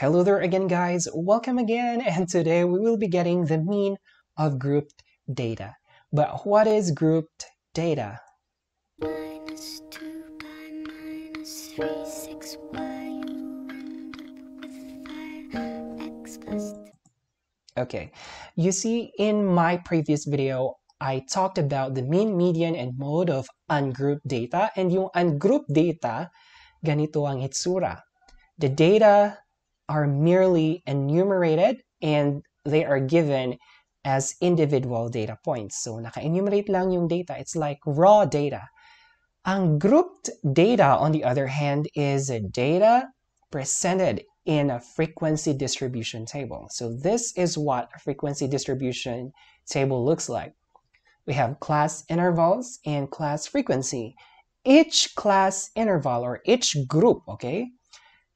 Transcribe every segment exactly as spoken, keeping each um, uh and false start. Hello there again, guys, welcome again, and today we will be getting the mean of grouped data. But what is grouped data? Minus two by minus three, six, y, you end up with five, x plus two. Okay, you see in my previous video, I talked about the mean, median, and mode of ungrouped data, and yung ungrouped data, ganito ang itsura. The data are merely enumerated and they are given as individual data points. So, naka-enumerate lang yung data. It's like raw data. Ang grouped data, on the other hand, is data presented in a frequency distribution table. So, this is what a frequency distribution table looks like. We have class intervals and class frequency. Each class interval or each group, okay,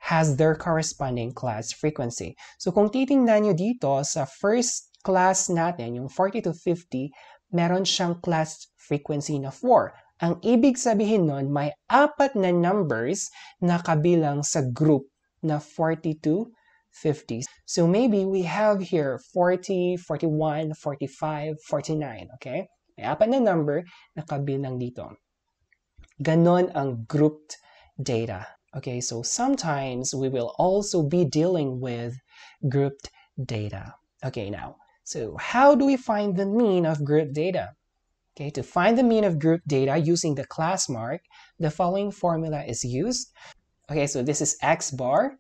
has their corresponding class frequency. So kung titingnan nyo dito sa first class natin, yung forty to fifty, meron siyang class frequency na four. Ang ibig sabihin nun, may apat na numbers na kabilang sa group na forty to fifty. So maybe we have here forty, forty-one, forty-five, forty-nine, okay? May apat na number na kabilang dito. Ganon ang grouped data. Okay, so sometimes we will also be dealing with grouped data. Okay, now, so how do we find the mean of grouped data? Okay, to find the mean of grouped data using the class mark, the following formula is used. Okay, so this is x bar.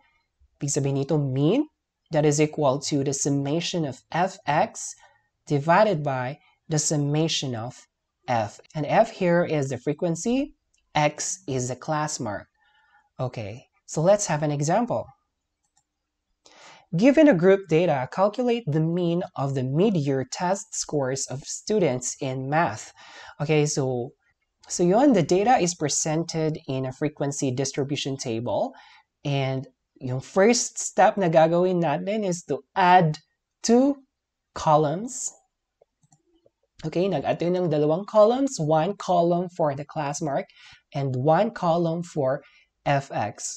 Ibig sabihin nito mean, that is equal to the summation of fx divided by the summation of f. And f here is the frequency, x is the class mark. Okay, so let's have an example. Given a group data, calculate the mean of the mid-year test scores of students in math. Okay, so, so yun, the data is presented in a frequency distribution table. And yung first step na gagawin natin is to add two columns. Okay, nag-add tayo ng dalawang columns, one column for the class mark and one column for F X.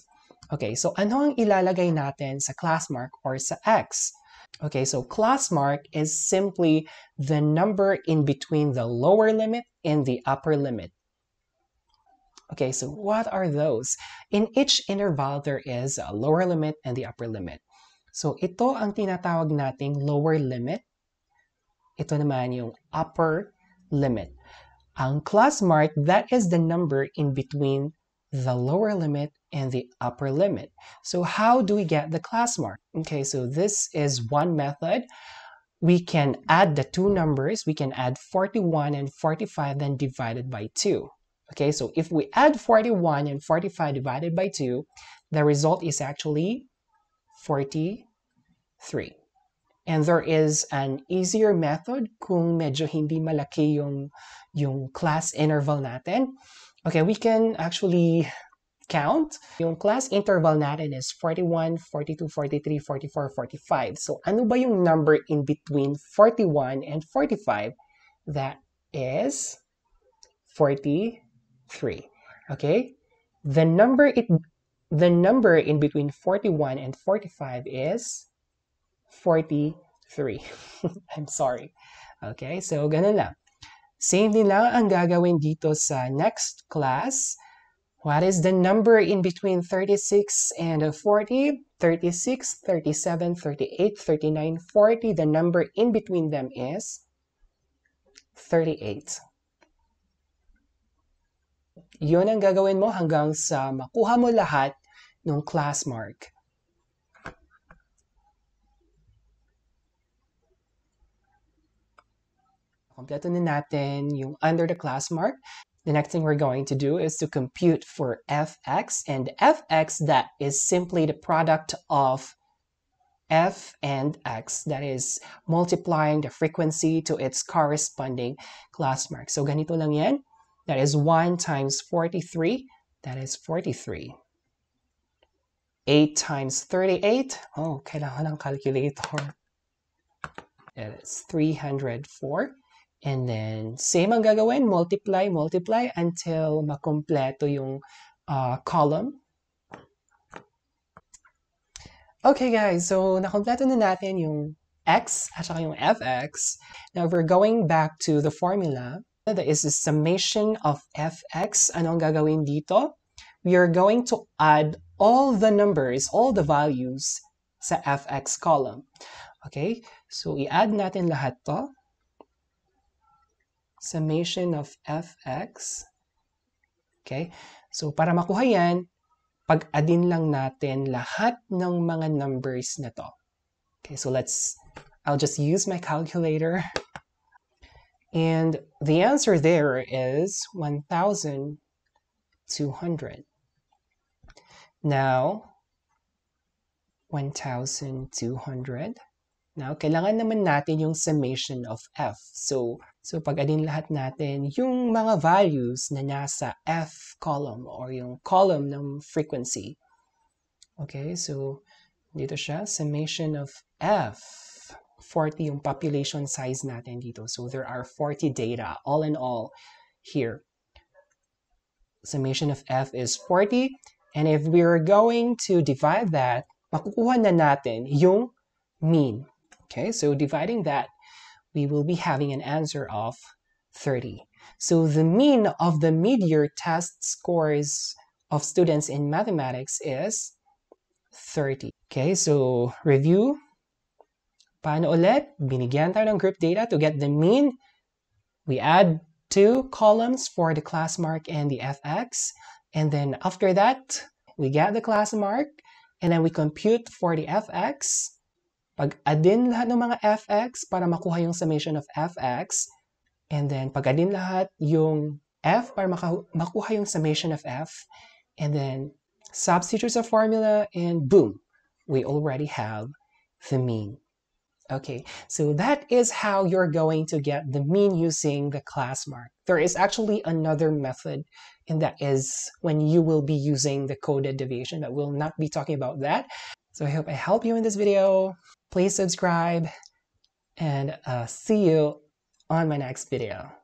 Okay, so ano ang ilalagay natin sa class mark or sa X? Okay, so class mark is simply the number in between the lower limit and the upper limit. Okay, so what are those? In each interval, there is a lower limit and the upper limit. So ito ang tinatawag nating lower limit. Ito naman yung upper limit. Ang class mark, that is the number in between the lower limit and the upper limit. So how do we get the class mark? Okay, so this is one method. We can add the two numbers. We can add forty-one and forty-five, then divided by two. Okay, so if we add forty-one and forty-five divided by two, the result is actually forty-three. And there is an easier method kung medyo hindi malaki yung, yung class interval natin. Okay, we can actually count. Yung class interval natin is forty-one, forty-two, forty-three, forty-four, forty-five. So, ano ba yung number in between forty-one and forty-five? That is forty-three. Okay? The number it the number in between forty-one and forty-five is forty-three. I'm sorry. Okay? So, ganun lang. Same din lang ang gagawin dito sa next class. What is the number in between thirty-six and forty? thirty-six, thirty-seven, thirty-eight, thirty-nine, forty. The number in between them is thirty-eight. Yun ang gagawin mo hanggang sa makuha mo lahat ng class mark. Kompleto na natin yung under the class mark. The next thing we're going to do is to compute for F X. And F X, that is simply the product of F and X. That is multiplying the frequency to its corresponding class mark. So ganito lang yan. That is one times forty-three. That is forty-three. eight times thirty-eight. Oh, kailangan ng calculator. That is three hundred four. And then, same ang gagawin, multiply, multiply until makompleto yung uh, column. Okay guys, so nakompleto na natin yung x at saka yung fx. Now we're going back to the formula. That is the summation of fx. Anong gagawin dito? We are going to add all the numbers, all the values sa fx column. Okay, so i-add natin lahat to. Summation of fx. Okay, so para makuha yan, pag-addin lang natin lahat ng mga numbers na to. Okay, so let's, I'll just use my calculator. And the answer there is one thousand two hundred. Now, one thousand two hundred. Now, kailangan naman natin yung summation of f. So, so pag-adin lahat natin yung mga values na nasa f column or yung column ng frequency. Okay, so dito siya, summation of f. forty yung population size natin dito. So there are forty data all in all here. Summation of f is forty. And if we are going to divide that, makukuha na natin yung mean. Okay, so dividing that, we will be having an answer of thirty. So the mean of the mid-year test scores of students in mathematics is thirty. Okay, so review. Paano ulit? Binigyan tayo ng group data to get the mean. We add two columns for the class mark and the F X. And then after that, we get the class mark. And then we compute for the F X. Pag-adin lahat ng mga F X para makuha yung summation of F X. And then pag-adin lahat yung F para makuha yung summation of F. And then substitute sa formula and boom, we already have the mean. Okay, so that is how you're going to get the mean using the class mark. There is actually another method, and that is when you will be using the coded deviation, but we'll not be talking about that. So I hope I helped you in this video. Please subscribe and uh, see you on my next video.